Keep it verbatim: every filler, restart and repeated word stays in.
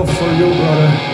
love for you, brother.